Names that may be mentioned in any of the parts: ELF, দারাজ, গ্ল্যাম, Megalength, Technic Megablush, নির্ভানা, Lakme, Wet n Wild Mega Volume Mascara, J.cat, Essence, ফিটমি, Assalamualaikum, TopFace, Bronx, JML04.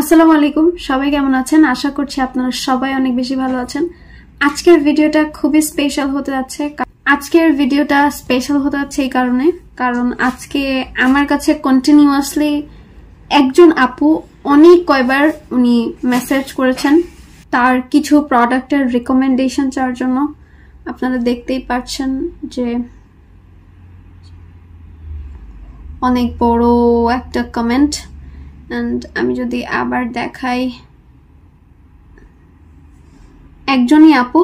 আসসালামু আলাইকুম, সবাই কেমন আছেন? আশা করছি আপনারা সবাই অনেক বেশি ভালো আছেন। আজকের ভিডিওটা খুবই স্পেশাল হতে যাচ্ছে। এই কারণে, কারণ আজকে আমার কাছে কন্টিনিউয়াসলি একজন আপু অনেক কয়বার উনি মেসেজ করেছেন তার কিছু প্রোডাক্টের রিকমেন্ডেশন চাওয়ার জন্য। আপনারা দেখতেই পাচ্ছেন যে অনেক বড় একটা কমেন্ট। অ্যান্ড আমি যদি আবার দেখাই, একজনই আপু,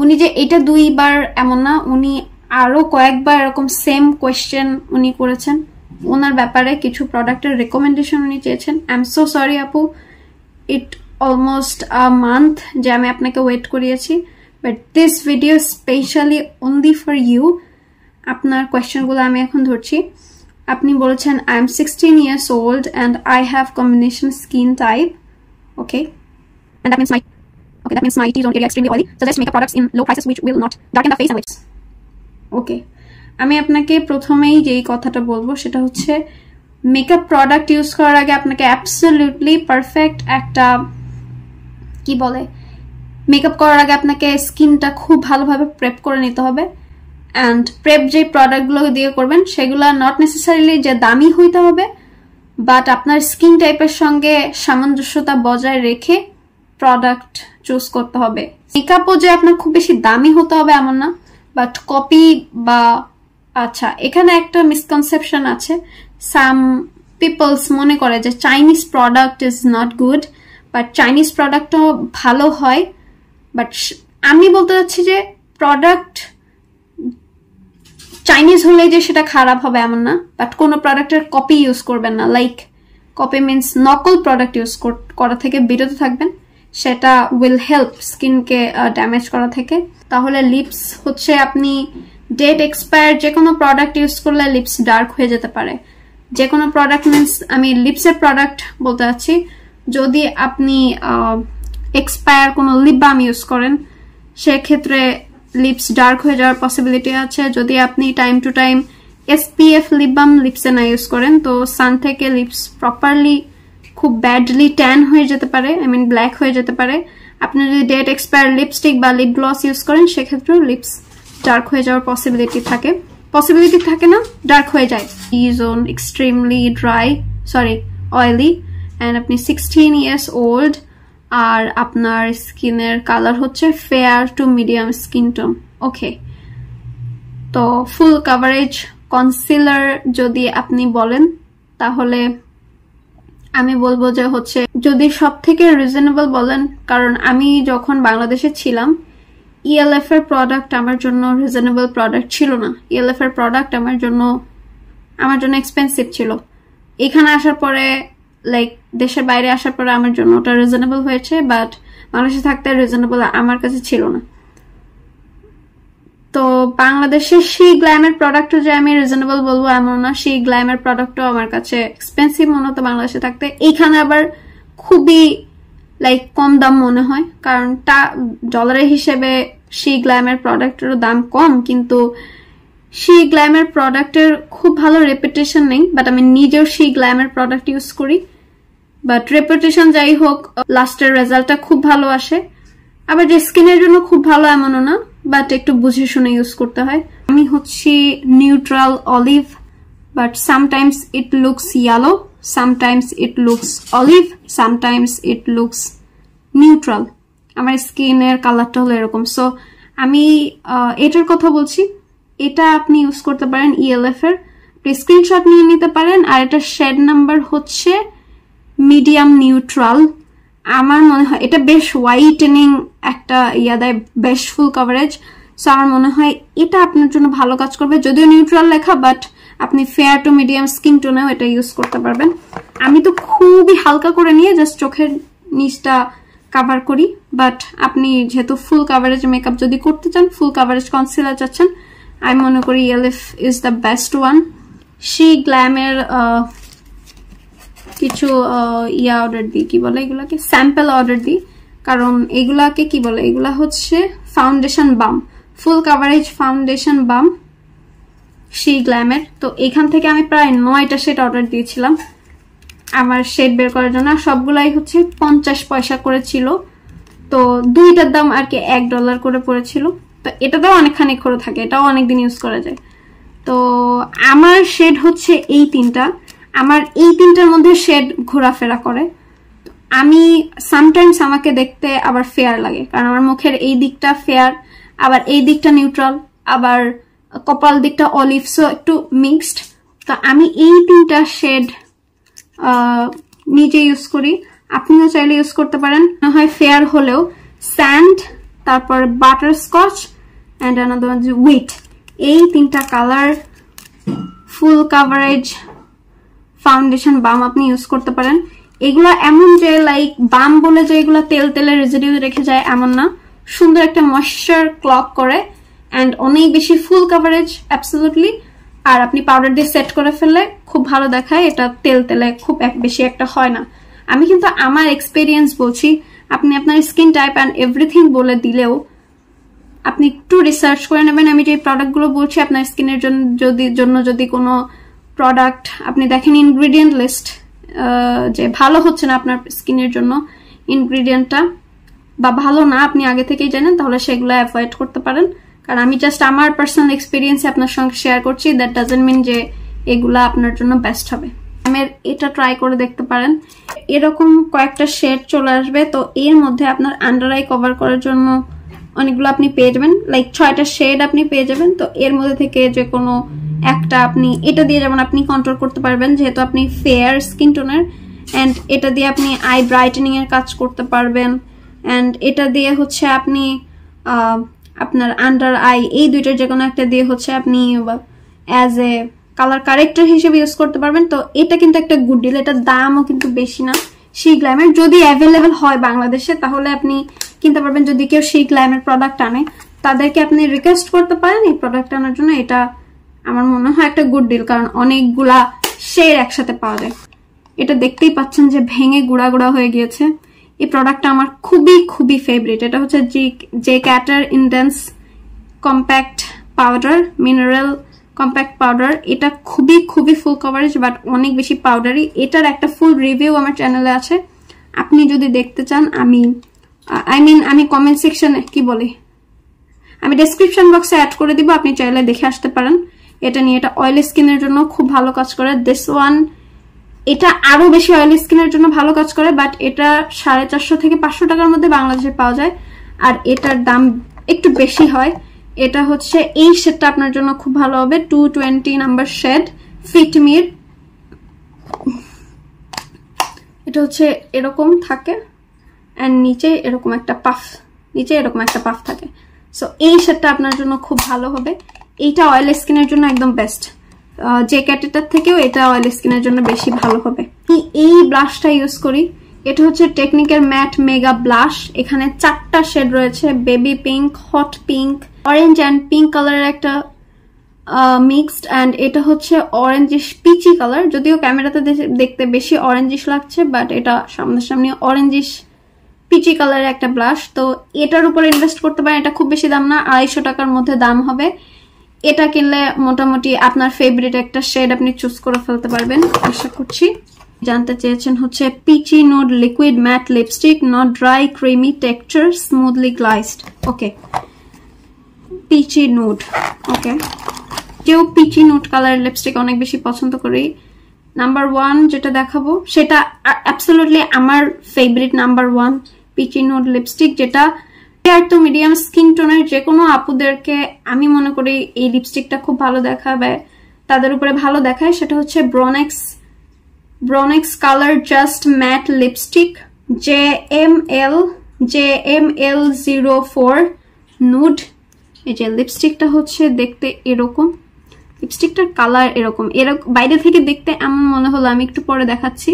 উনি যে এটা দুইবার এমন না, উনি আরও কয়েকবার এরকম সেম কোয়েশ্চেন উনি করেছেন। ওনার ব্যাপারে কিছু প্রোডাক্টের রেকমেন্ডেশন উনি চেয়েছেন। আই এম সো সরি আপু, ইট অলমোস্ট আ মান্থ যে আমি আপনাকে ওয়েট করিয়েছি, but this video specially only for you. আপনার কোয়েশ্চেনগুলো আমি এখন ধরছি। আপনি বলেছেন, I am 16 years old and I have combination skin type. Okay, that means my teeth don't get extremely oily, so let's make products in low prices which will not darken the face and lips. Okay, আমি আপনাকে প্রথমেই যেই কথাটা বলবো সেটা হচ্ছে, makeup product use করার আগে আপনাকে অ্যাবসলিউটলি পারফেক্ট একটা কি বলে, মেকআপ করার আগে আপনাকে স্কিনটা খুব ভালোভাবে প্রেপ করে নিতে হবে। অ্যান্ড প্রেপ যে প্রোডাক্টগুলো দিয়ে করবেন সেগুলো নট নেসেসারিলি যে দামি হইতে হবে, বাট আপনার স্কিন টাইপের সঙ্গে সামঞ্জস্যতা বজায় রেখে প্রোডাক্ট চুজ করতে হবে। মেকআপও যে আপনার খুব বেশি দামি হতে হবে এমন না, বাট কপি বা আচ্ছা, এখানে একটা মিসকনসেপশন আছে। সাম পিপলস মনে করে যে Chinese product is not good, but Chinese প্রোডাক্টও ভালো হয়। বাট আমি বলতে চাচ্ছি যে প্রোডাক্ট চাইনিজ হলে যে সেটা খারাপ হবে এমন না, বাট কোনো প্রোডাক্টের কপি ইউজ করবেন না। লাইক কপি মিনস নকল প্রোডাক্ট ইউজ করা থেকে বিরত থাকবেন, সেটা উইল হেল্প স্কিনকে ড্যামেজ করা থেকে। তাহলে লিপস হচ্ছে, আপনি ডেট এক্সপায়ার যে কোনো প্রোডাক্ট ইউজ করলে লিপস ডার্ক হয়ে যেতে পারে। যে কোনো প্রোডাক্ট মিনস আমি লিপসের প্রোডাক্ট বলতে চাচ্ছি। যদি আপনি এক্সপায়ার কোনো লিপ বাম ইউজ করেন সেক্ষেত্রে লিপস ডার্ক হয়ে যাওয়ার পসিবিলিটি আছে। যদি আপনি time to time SPF lip balm লিপসে না ইউজ করেন, তো সান থেকে লিপস প্রপারলি খুব ব্যাডলি ট্যান হয়ে যেতে পারে, আই মিন ব্ল্যাক হয়ে যেতে পারে। আপনি যদি ডেট এক্সপায়ার লিপস্টিক বা লিপ গ্লস ইউজ করেন সেক্ষেত্রেও লিপস ডার্ক হয়ে যাওয়ার পসিবিলিটি থাকে না, ডার্ক হয়ে যায়। ই জোন এক্সট্রিমলি অয়েলি অ্যান্ড আপনি 16 ইয়ার্স ওল্ড আর আপনার স্কিনের কালার হচ্ছে fair to medium skin tone. Okay, তো ফুল কাভারেজ কনসিলার যদি আপনি বলেন তাহলে আমি বলবো যে হচ্ছে, যদি সব থেকে রিজনেবল বলেন, কারণ আমি যখন বাংলাদেশে ছিলাম ELF এর প্রোডাক্ট আমার জন্য রিজনেবল প্রোডাক্ট ছিল না। ELF এর প্রোডাক্ট আমার জন্য এক্সপেন্সিভ ছিল। এখানে আসার পরে, লাইক দেশের বাইরে আসার পরে আমার জন্য ওটা রিজনেবল হয়েছে, বাট বাংলাদেশে থাকতে রিজনেবল আমার কাছে ছিল না। তো বাংলাদেশের সেই গ্ল্যামের প্রোডাক্টও যে আমি রিজনেবল বলবো এমন না, সেই গ্ল্যামের প্রোডাক্টও আমার কাছে এক্সপেন্সিভ মনে হতো বাংলাদেশে থাকতে। এইখানে আবার খুবই লাইক কম দাম মনে হয়, কারণ ডলারের হিসেবে সেই গ্ল্যামের প্রোডাক্টেরও দাম কম, কিন্তু সেই গ্ল্যামের প্রোডাক্টের খুব ভালো রেপুটেশন নেই। বাট আমি নিজেও সেই গ্ল্যামের প্রোডাক্ট ইউজ করি, বাট রেপুটেশন যাই হোক লাস্টের রেজাল্টটা খুব ভালো আসে। আবার যে স্কিনের জন্য খুব ভালো এমনও না, বাট একটু বুঝে শুনে ইউজ করতে হয়। আমি হচ্ছি neutral olive, but sometimes it looks yellow, sometimes it looks olive, sometimes it looks neutral. আমার স্কিনের কালারটা হলো এরকম। সো আমি এটার কথা বলছি, এটা আপনি ইউজ করতে পারেন ELF এর। আপনি স্ক্রিনশট নিয়ে নিতে পারেন। আর এটার শেড নাম্বার হচ্ছে মিডিয়াম নিউট্রাল। আমার মনে হয় এটা বেশ হোয়াইটেনিং একটা ইয়া দেয়, বেশ ফুল কভারেজ। সো আমার মনে হয় এটা আপনার জন্য ভালো কাজ করবে, যদিও নিউট্রাল লেখা, বাট আপনি ফেয়ার টু মিডিয়াম স্কিন টোনেও এটা ইউজ করতে পারবেন। আমি তো খুবই হালকা করে নিয়ে জাস্ট চোখের নিচটা কাভার করি, বাট আপনি যেহেতু ফুল কাভারেজ মেকআপ যদি করতে চান, ফুল কাভারেজ কনসিলার চাচ্ছেন, আমি মনে করি ELF is the best one. She গ্ল্যামের কিছু ইয়া অর্ডার দিই, কি বলে এগুলাকে, স্যাম্পল অর্ডার দিই, কারণ এগুলাকে কি বলে, এগুলা হচ্ছে foundation balm, full coverage foundation বাম সেই গ্ল্যামের। তো এখান থেকে আমি প্রায় 9টা সেট অর্ডার দিয়েছিলাম। আমার শেড বের করার জন্য। সবগুলাই হচ্ছে 50 পয়সা করেছিল, তো দুইটার দাম আর কি $1 করে পড়েছিল। তো এটা তো অনেকখানি করে থাকে, এটাও অনেকদিন ইউজ করা যায়। তো আমার শেড হচ্ছে এই তিনটা, আমার এই তিনটার মধ্যে শেড ঘোরাফেরা করে। আমি সামটাইমস আমাকে দেখতে আবার ফেয়ার লাগে, কারণ আমার মুখের এই দিকটা ফেয়ার, আবার এই দিকটা নিউট্রাল, আবার কপাল দিকটা অলিভসও একটু মিক্সড। তো আমি এই তিনটা শেড নিজে ইউজ করি, আপনিও চাইলে ইউজ করতে পারেন। না হয় ফেয়ার হলেও স্যান্ড, তারপর বাটারস্কচ অ্যান্ড আনাদার হুইট, এই তিনটা কালার ফুল কাভারেজ ফাউন্ডেশন বাম আপনি ইউজ করতে পারেন। এগুলো এমন যে লাইক বাম বলে যে এগুলো তেল তেলে রেজিডিউ রেখে যায় এমন না, সুন্দর একটা ময়েশ্চার ক্লক করে অ্যান্ড অনেক বেশি ফুল কাভারেজ অ্যাবসলিউটলি। আর আপনি পাউডার দিয়ে সেট করে ফেললে খুব ভালো দেখায়, এটা তেল তেলে খুব বেশি একটা হয় না। আমি কিন্তু আমার এক্সপিরিয়েন্স বলছি, আপনি আপনার স্কিন টাইপ অ্যান্ড এভরিথিং বলে দিলেও আপনি একটু রিসার্চ করে নেবেন। আমি যে প্রোডাক্টগুলো বলছি আপনার স্কিনের জন্য যদি কোনো প্রোডাক্ট আপনি দেখেন ইনগ্রিডিয়েন্ট লিস্ট যে ভালো হচ্ছে না আপনার স্কিনের জন্য ইনগ্রিডিয়েন্টটা, বা ভালো না আপনি আগে থেকেই জানেন, তাহলে সেগুলো অ্যাভয়েড করতে পারেন। কারণ আমি জাস্ট আমার পার্সোনাল এক্সপিরিয়েন্স আপনার সঙ্গে শেয়ার করছি, দ্যাট ডাজন্ট মিন যে এগুলো আপনার জন্য বেস্ট হবে। এটা ট্রাই করে দেখতে পারেন। এরকম কয়েকটা শেড চলে আসবে, তো এর মধ্যে আপনার আন্ডার আই কভার করার জন্য অনেকগুলো আপনি পেয়ে যাবেন, লাইক 6টা শেড আপনি পেয়ে যাবেন। তো এর মধ্যে থেকে যে কোনো একটা আপনি এটা দিয়ে যেমন আপনি কন্ট্রোল করতে পারবেন, যেহেতু আপনি ফেয়ার স্কিন টোনার, অ্যান্ড এটা দিয়ে আপনি আই ব্রাইটেনিং এর কাজ করতে পারবেন, অ্যান্ড এটা দিয়ে হচ্ছে আপনি আপনার আন্ডার আই এই দুইটার যে কোনো একটা দিয়ে হচ্ছে আপনি অ্যাজ এ কালার কারেক্টার হিসেবে ইউজ করতে পারবেন। তো এটা কিন্তু একটা গুড ডিল, এটার দামও কিন্তু বেশি না। সেই গ্ল্যামের যদি অ্যাভেলেবেল হয় বাংলাদেশে তাহলে আপনি কিনতে পারবেন। যদি কেউ সেই গ্ল্যামের প্রোডাক্ট আনে তাদেরকে আপনি রিকোয়েস্ট করতে পারেন এই প্রোডাক্ট আনার জন্য, এটা আমার মনে হয় একটা গুড ডিল, কারণ অনেকগুলা শেড একসাথে পাওয়া যায়। এটা দেখতেই পাচ্ছেন যে ভেঙে গুঁড়া গুঁড়া হয়ে গিয়েছে। এই প্রোডাক্টটা আমার খুবই ফেভারিট। এটা হচ্ছে জে ক্যাটার ইনডেন্স compact powder, mineral compact powder. এটা খুবই ফুল কভারেজ বাট অনেক বেশি পাউডারি। এটার একটা ফুল রিভিউ আমার চ্যানেলে আছে, আপনি যদি দেখতে চান আমি কমেন্ট সেকশনে আমি ডেসক্রিপশন বক্সে অ্যাড করে দিব, আপনি চাইলে দেখে আসতে পারেন। এটা নিয়ে এটা অয়েলি স্কিনের জন্য খুব ভালো কাজ করে। দিস ওয়ান এটা আরো বেশি অয়েলি স্কিনের জন্য ভালো কাজ করে, বাট এটা 450 থেকে 500 টাকার মধ্যে বাংলাদেশে পাওয়া যায়, আর এটার দাম একটু বেশি হয়। এটা হচ্ছে এই শেডটা আপনার জন্য খুব ভালো হবে, 220 নাম্বার শেড, ফিটমির। এটা হচ্ছে এরকম থাকে এন্ড নিচে এরকম একটা পাফ, থাকে। সো এই শেডটা আপনার জন্য খুব ভালো হবে, এইটা অয়েল স্কিনের জন্য একদম বেস্ট। যে ক্যাটাটার থেকেও এটা অয়েল স্কিনের জন্য বেশি ভালো হবে। এই ব্লাশটা ইউজ করি, এটা হচ্ছে টেকনিকের ম্যাট মেগা ব্লাশ। এখানে 4টা শেড রয়েছে, baby pink, hot pink, orange and pink কালারের একটা মিক্সড, অ্যান্ড এটা হচ্ছে অরেঞ্জিশ পিচি কালার। যদিও ক্যামেরাতে দেখতে বেশি অরেঞ্জিশ লাগছে, বাট এটা সামনাসামনি অরেঞ্জিশ পিচি কালারের একটা ব্লাশ। তো এটার উপরে ইনভেস্ট করতে পারেন, এটা খুব বেশি দাম না, 250 টাকার মধ্যে দাম হবে। এটা কিনলে মোটামুটি আপনার ফেভারিট একটা শেড আপনি চুজ করে ফেলতে পারবেন, আশা করছি। জানতে চেয়েছেন হচ্ছে peachy nude liquid matte lipstick, not dry, creamy texture, smoothly glides. Okay, peachy nude. Okay, কেউ পিচি নুড কালার লিপস্টিক অনেক বেশি পছন্দ করি। নাম্বার 1 যেটা দেখাবো সেটা অ্যাবসলিউটলি আমার favourite, number 1 peachy nude lipstick, যেটা ফেয়ার টু মিডিয়াম স্কিন টোনের যে কোনো আপুদেরকে আমি মনে করি এই লিপস্টিকটা খুব ভালো দেখাবে, তাদের উপরে ভালো দেখায়। সেটা হচ্ছে ব্রোনেক্স colour just matte lipstick, JML04 nude. এই যে লিপস্টিকটা হচ্ছে দেখতে এরকম, লিপস্টিকটার কালার এরকম, বাইরে থেকে দেখতে এমন মনে হলো, আমি একটু পরে দেখাচ্ছি।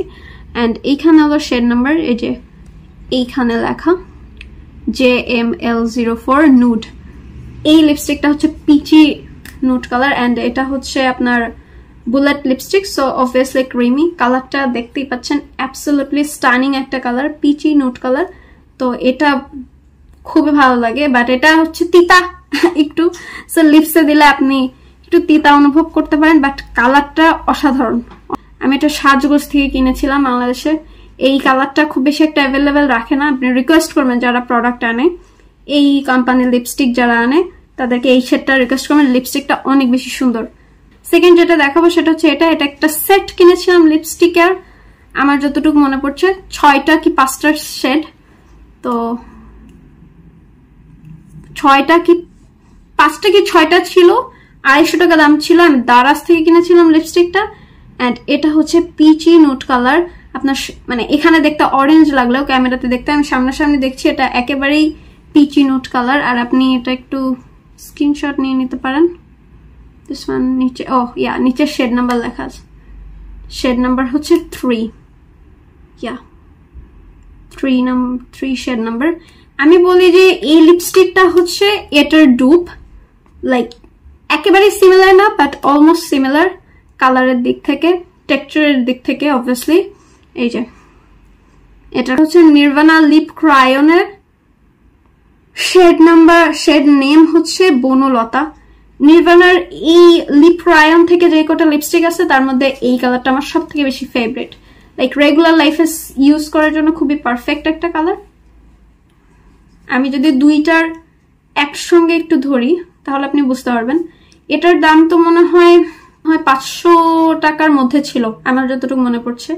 অ্যান্ড এইখানে হলো শেড নাম্বার, এই যে এইখানে লেখা JML04 নুড। এই লিপস্টিকটা হচ্ছে পিচি নুড কালার, অ্যান্ড এটা হচ্ছে আপনার bullet lipstick, so obviously creamy. কালারটা দেখতেই পাচ্ছেন, অ্যাবসলিউটলি স্টানিং একটা কালার, পিচি নুড কালার। তো এটা খুবই ভালো লাগে, বাট এটা হচ্ছে তিতা একটু, সো লিপসে দিলে আপনি একটু তিতা অনুভব করতে পারেন, বাট কালারটা অসাধারণ। আমি এটা সাজগোজ থেকে কিনেছিলাম বাংলাদেশে। এই কালারটা খুব বেশি একটা অ্যাভেলেবেল রাখে না, আপনি রিকোয়েস্ট করবেন যারা প্রোডাক্ট আনে, এই কোম্পানির লিপস্টিক যারা আনে তাদেরকে এই শেডটা রিকোয়েস্ট করবেন, লিপস্টিকটা অনেক বেশি সুন্দর। সেকেন্ড যেটা দেখাবো সেটা হচ্ছে এটা, এটা একটা সেট কিনেছিলাম লিপস্টিকের, আমার যতটুকু মনে পড়ছে 6টা কি 5টা শেড, তো 6টা কি 5টা কি 6টা ছিল, 250 টাকা দাম ছিল। আমি দারাজ থেকে কিনেছিলাম লিপস্টিকটা। অ্যান্ড এটা হচ্ছে পিচি নুট কালার, আপনার মানে এখানে দেখতে অরেঞ্জ লাগলেও ক্যামেরাতে দেখতে আমি সামনাসামনি দেখছি এটা একেবারেই পিচি নুট কালার। আর আপনি এটা একটু স্ক্রিনশট নিয়ে নিতে পারেন, নিচে নিচে শেড নাম্বার লেখা আছে, শেড নাম্বার হচ্ছে 3, ইয়া 3 শেড নাম্বার। আমি বলি যে এই লিপস্টিকটা হচ্ছে এটার ডুপ, লাইক একেবারে সিমিলার না বাট অলমোস্ট সিমিলার কালারের দিক থেকে, টেক্সচারের দিক থেকে অবভিয়াসলি। এই যে এটা হচ্ছে নির্ভানা লিপ ক্রায়নের, শেড নাম্বার, শেড নেম হচ্ছে বনলতা। নির্ভানার এই লিপ ক্রায়ন থেকে যে কটা লিপস্টিক আছে তার মধ্যে এই কালারটা আমার সব থেকে বেশি ফেভারিট, লাইক রেগুলার লাইফে ইউজ করার জন্য খুবই পারফেক্ট একটা কালার। আমি যদি দুইটার একসঙ্গে একটু ধরি তাহলে আপনি বুঝতে পারবেন। এটার দাম তো মনে হয় 500 টাকার মধ্যে ছিল আমার যতটুকু মনে পড়ছে।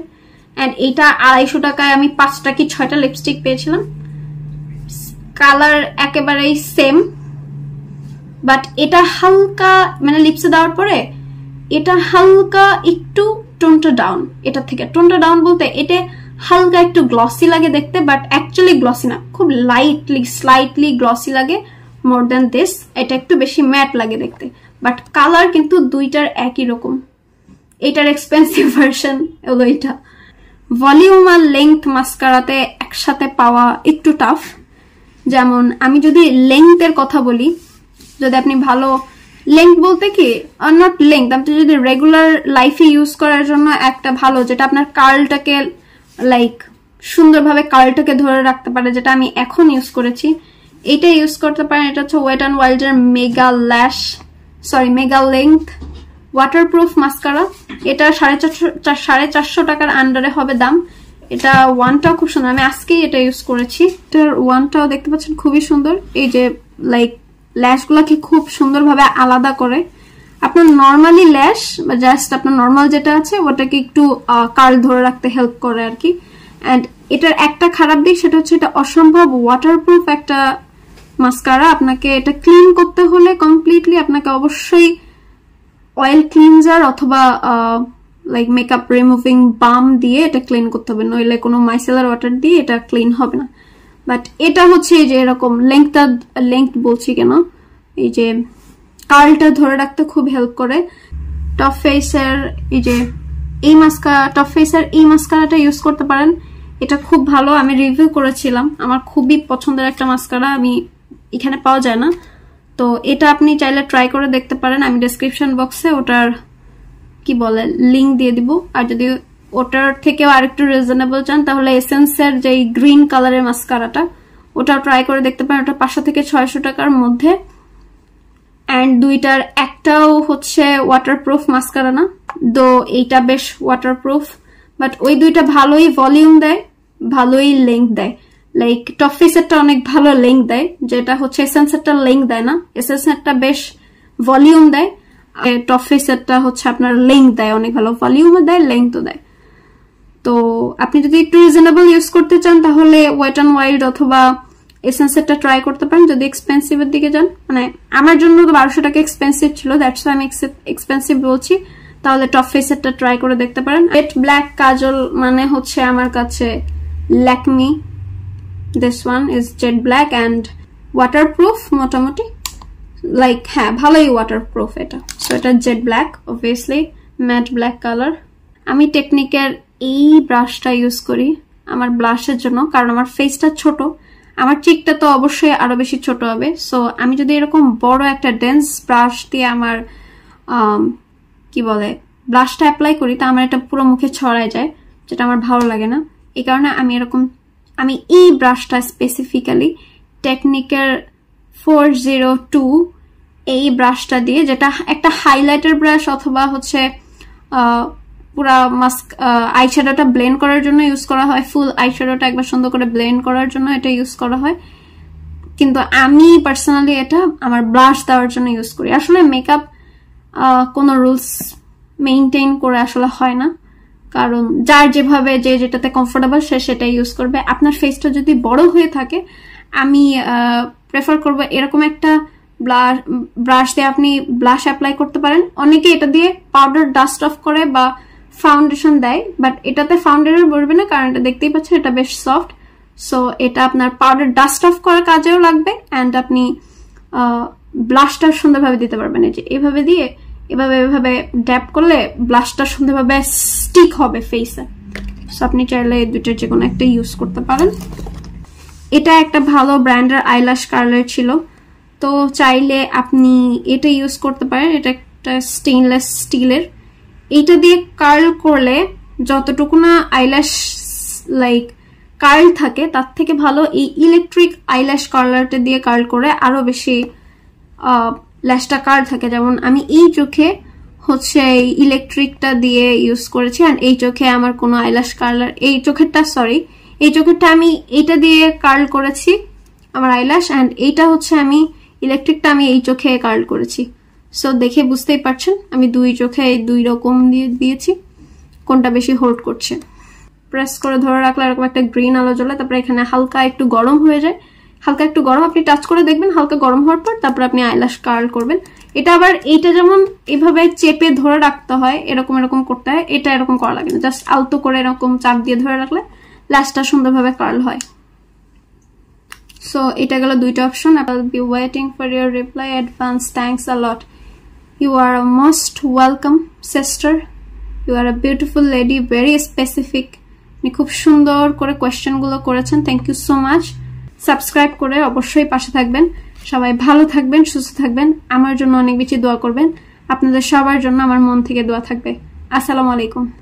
অ্যান্ড এইটা 250 টাকায় আমি 5টা কি 6টা লিপস্টিক পেয়েছিলাম, কালার একেবারেই সেম, বাট এটা হালকা, মানে লিপসে দেওয়ার পরে এটা হালকা একটু টোনটা ডাউন, এটা থেকে টোনটা ডাউন বলতে এটা হালকা একটু গ্লসি লাগে দেখতে, বাট অ্যাকচুয়ালি গ্লসি না, খুব লাইটলি স্লাইটলি গ্লসি লাগে মোর দ্যান দিস। এটা একটু বেশি ম্যাট লাগে দেখতে, বাট কালার কিন্তু দুইটার একই রকম। এটার এক্সপেন্সিভ ভার্সন হলো এটা। ভলিউম আর লেংথ মাস্কারাতে একসাথে পাওয়া একটু টাফ। যেমন আমি যদি লেংথের কথা বলি, যদি আপনি ভালো লেংথ বলতে কি আর নট লেংথ, আপনি যদি রেগুলার লাইফে ইউজ করার জন্য একটা ভালো, যেটা আপনার কার্লটাকে লাইক সুন্দরভাবে কার্লটাকে ধরে রাখতে পারে, যেটা আমি এখন ইউজ করেছি, এইটা ইউজ করতে পারেন। এটা হচ্ছে ওয়েট অ্যান্ড ওয়াইল্ডের মেগালেংথ ওয়াটারপ্রুফ মাস্কারা। এটা 450 টাকার আন্ডারে হবে দাম। এটা ওয়ানটাও খুব সুন্দর, আমি আজকেই এটা ইউজ করেছি। এটার ওয়ানটাও দেখতে পাচ্ছেন খুবই সুন্দর, এই যে লাইক ল্যাশগুলোকে খুব সুন্দরভাবে আলাদা করে। আপনার নর্মালি ল্যাশ বা জাস্ট আপনার নর্মাল যেটা আছে ওটাকে একটু কার্ল ধরে রাখতে হেল্প করে আর কি। অ্যান্ড এটার একটা খারাপ দিক সেটা হচ্ছে এটা অসম্ভব ওয়াটারপ্রুফ একটা মাস্কারা। আপনাকে এটা ক্লিন করতে হলে কমপ্লিটলি আপনাকে অবশ্যই অয়েল ক্লিনজার অথবা লাইক মেকআপ রিমুভিং বাম দিয়ে এটা ক্লিন করতে হবে, নইলে কোনো মাইসেলার ওয়াটার দিয়ে এটা ক্লিন হবে না। বাট এটা হচ্ছে এই যে এরকম লেংথ বলছি কেন, এই যে কার্লটা ধরে রাখতে খুব হেল্প করে। টপ ফেসের এই যে এই মাস্কারাটা ইউজ করতে পারেন, এটা খুব ভালো, আমি রিভিউ করেছিলাম, আমার খুবই পছন্দের একটা মাস্কারা, আমি এখানে পাওয়া যায় না, তো এটা আপনি চাইলে ট্রাই করে দেখতে পারেন। আমি ডেসক্রিপশন বক্সে ওটার কি বলে লিঙ্ক দিয়ে দিব। আর যদি ওটার থেকেও আরেকটু রিজনেবল চান তাহলে এসেন্সের যে গ্রিন কালারের মাস্কারাটা ওটা ট্রাই করে দেখতে পারেন, ওটা 500 থেকে 600 টাকার মধ্যে। অ্যান্ড দুইটার একটাও হচ্ছে ওয়াটারপ্রুফ মাস্কারা না, তো এইটা বেশ ওয়াটারপ্রুফ, বাট ওই দুইটা ভালোই ভলিউম দেয়, ভালোই লেংথ দেয়, লাইক টপ ফেসেরটা অনেক ভালো লেংথ দেয়, যেটা হচ্ছে এসেন্সেরটা লেংথ দেয় না, এসেন্সেরটা বেশ ভলিউম দেয়, টপ ফেসেরটা হচ্ছে আপনার লেংথ দেয় অনেক ভালো, ভলিউমও দেয় লেংথও দেয়। তো আপনি যদি একটু রিজনেবল ইউজ করতে চান তাহলে ওয়েট অ্যান্ড ওয়াইল্ড অথবা এসেন্সেরটা ট্রাই করতে পারেন। যদি এক্সপেন্সিভের দিকে যান, মানে আমার জন্য তো 1200 টাকা এক্সপেন্সিভ ছিল, দ্যাটস ওয়াই আমি এক্সপেন্সিভ বলছি, তাহলে টপ ফেসেরটা ট্রাই করে দেখতে পারেন। ওয়েট ব্ল্যাক কাজল মানে হচ্ছে আমার কাছে Lakme, this one is jet black and waterproof মোটামুটি, লাইক হ্যাঁ ভালোই ওয়াটারপ্রুফ এটা, সো এটা jet black obviously matte black colour. আমি টেকনিকের এই ব্রাশটা ইউজ করি আমার ব্লাশের জন্য, কারণ আমার ফেসটা ছোট, আমার চিকটা তো অবশ্যই আরো বেশি ছোট হবে, সো আমি যদি এরকম বড় একটা ডেন্স ব্রাশ দিয়ে আমার কি বলে ব্লাশটা অ্যাপ্লাই করি তা আমার এটা পুরো মুখে ছড়ায় যায়, যেটা আমার ভালো লাগে না। এই কারণে আমি এই ব্রাশটা স্পেসিফিক্যালি টেকনিকের 402 এই ব্রাশটা দিয়ে, যেটা একটা হাইলাইটার ব্রাশ অথবা হচ্ছে পুরা মাস্ক আই শ্যাডোটা ব্লেন্ড করার জন্য ইউজ করা হয়, ফুল আই শ্যাডোটা একবার সুন্দর করে ব্লেন্ড করার জন্য এটা ইউজ করা হয়। কিন্তু আমি পার্সোনালি এটা আমার ব্লাশ দেওয়ার জন্য ইউজ করি। আসলে মেকআপ কোনো রুলস মেইনটেইন করে আসলে হয় না, কারণ যার যেভাবে যে যেটাতে কমফোর্টেবল সে সেটাই ইউজ করবে। আপনার ফেসটা যদি বড় হয়ে থাকে আমি প্রেফার করবো এরকম একটা ব্রাশ দিয়ে আপনি ব্লাশ অ্যাপ্লাই করতে পারেন। অনেকে এটা দিয়ে পাউডার ডাস্ট অফ করে বা ফাউন্ডেশন দেয়, বাট এটাতে ফাউন্ডেশন বলবে না, কারণ এটা দেখতেই পাচ্ছেন এটা বেশ সফট। সো এটা আপনার পাউডার ডাস্ট অফ করার কাজেও লাগবে অ্যান্ড আপনি ব্লাশটা সুন্দরভাবে দিতে পারবেন। এই যে এভাবে দিয়ে এভাবে এভাবে ড্যাপ করলে ব্লাশটা সুন্দরভাবে স্টিক হবে ফেসে। সো আপনি চাইলে দুইটার যে কোনো একটা ইউজ করতে পারেন। এটা একটা ভালো ব্র্যান্ডের আইল্যাশ কার্লার ছিল, তো চাইলে আপনি এটা ইউজ করতে পারেন। এটা একটা স্টেইনলেস স্টিলের, এইটা দিয়ে কার্ল করলে যতটুকু না আইল্যাশ লাইক কার্ল থাকে তার থেকে ভালো এই ইলেকট্রিক আইল্যাশ কার্লারটা দিয়ে কার্ল করে আরো বেশি ল্যাশটা কার্ল থাকে। যেমন আমি এই চোখে হচ্ছে ইলেকট্রিকটা দিয়ে ইউজ করেছি, আর এই চোখে আমার কোনো আইল্যাশ কার্লার এই চোখেরটা আমি এইটা দিয়ে কার্ল করেছি আমার আইল্যাশ, অ্যান্ড এইটা হচ্ছে আমি ইলেকট্রিকটা আমি এই চোখে কার্ল করেছি। সো দেখে বুঝতেই পারছেন আমি দুই চোখে দুই রকম দিয়ে দিয়েছি, কোনটা বেশি হোল্ড করছে। প্রেস করে ধরে রাখলে এরকম একটা গ্রিন আলো জ্বলে, তারপরে এখানে হালকা একটু গরম হয়ে যায়, হালকা একটু গরম আপনি টাচ করে দেখবেন, হালকা গরম হওয়ার পর তারপরে আপনি আইল্যাশ কার্ল করবেন। এটা আবার এইটা যেমন এভাবে চেপে ধরে রাখতে হয় এরকম এরকম করতে হয়, এটা এরকম করা লাগে না, জাস্ট আলতো করে এরকম চাপ দিয়ে ধরে রাখলে ল্যাশটা সুন্দরভাবে কার্ল হয়। সো এটা গেল দুইটা option. I will be waiting for your reply. Advance thanks a lot. You are a most welcome sister, you are a beautiful lady, very specific. আপনি খুব সুন্দর করে কোয়েশ্চেনগুলো করেছেন, thank you so much. Subscribe করে অবশ্যই পাশে থাকবেন। সবাই ভালো থাকবেন, সুস্থ থাকবেন, আমার জন্য অনেক বেশি দোয়া করবেন। আপনাদের সবার জন্য আমার মন থেকে দোয়া থাকবে। আসসালামু আলাইকুম।